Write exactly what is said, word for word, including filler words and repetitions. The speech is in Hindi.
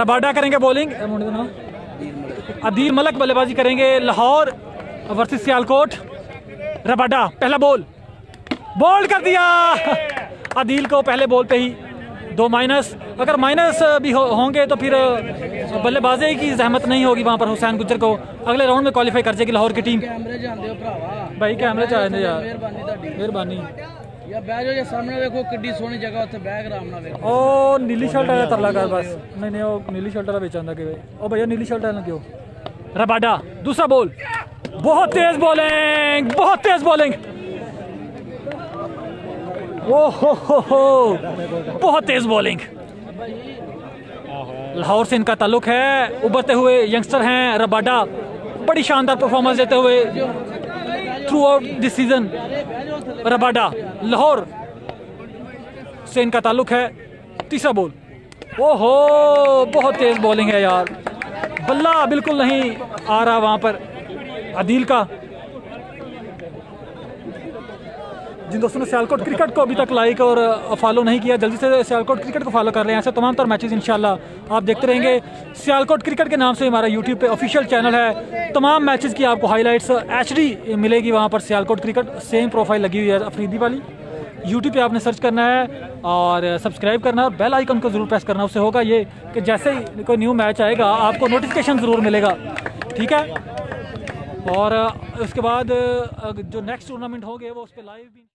रबाडा करेंगे बॉलिंग, आदिल मलिक बल्लेबाजी करेंगे। लाहौर वर्सेस सियालकोट। रबाडा पहला बॉल, बॉल कर दिया। आदिल को पहले बॉल पे ही दो माइनस। अगर माइनस भी हो, होंगे तो फिर बल्लेबाजी की जहमत नहीं होगी वहाँ पर। हुसैन गुज्जर को अगले राउंड में क्वालिफाई कर जाएगी लाहौर की टीम। भाई कैमरे चाहिए यार, मेहरबानी। ਉਹ ਨੀਲੀ ਸ਼ਰਟ ਵਾਲਾ ਤਰਲਾ ਕਰ ਬਸ। ਨਹੀਂ ਨਹੀਂ ਉਹ ਨੀਲੀ ਸ਼ਰਟ ਵਾਲਾ ਵੇਚਾਂਦਾ ਕਿ ਉਹ ਭਈਆ ਨੀਲੀ ਸ਼ਰਟ ਵਾਲਾ ਕਿਉਂ। ਰਬਾਡਾ ਦੂਸਰਾ ਬੋਲ, ਬਹੁਤ ਤੇਜ਼ ਬੋਲਿੰਗ, ਬਹੁਤ ਤੇਜ਼ ਬੋਲਿੰਗ। ਓ ਹੋ ਹੋ ਹੋ ਬਹੁਤ ਤੇਜ਼ ਬੋਲਿੰਗ। लाहौर से इनका ताल्लुक है, उभरते हुए यंगस्टर हैं। रबाडा बड़ी शानदार परफॉर्मेंस देते हुए throughout this season. Rabada Lahore से इनका ताल्लुक है। तीसरा बॉल, ओहो बहुत तेज बॉलिंग है यार, बल्ला बिल्कुल नहीं आ रहा वहां पर आदिल का। जिन दोस्तों ने सियालकोट क्रिकेट को अभी तक लाइक और फॉलो नहीं किया, जल्दी से सियालकोट क्रिकेट को फॉलो कर रहे हैं। ऐसे तमाम तर मैचेस इंशाल्लाह आप देखते रहेंगे। सियालकोट क्रिकेट के नाम से हमारा यूट्यूब पे ऑफिशियल चैनल है, तमाम मैचेस की आपको हाईलाइट्स एचडी मिलेगी वहाँ पर। सियालकोट क्रिकेट सेम प्रोफाइल लगी हुई है अफरीदी वाली, यूट्यूब पर आपने सर्च करना है और सब्सक्राइब करना और बेल आइकन को ज़रूर प्रेस करना। उससे होगा ये कि जैसे ही कोई न्यू मैच आएगा आपको नोटिफिकेशन ज़रूर मिलेगा, ठीक है। और उसके बाद जो नेक्स्ट टूर्नामेंट होंगे वो उस पर लाइव भी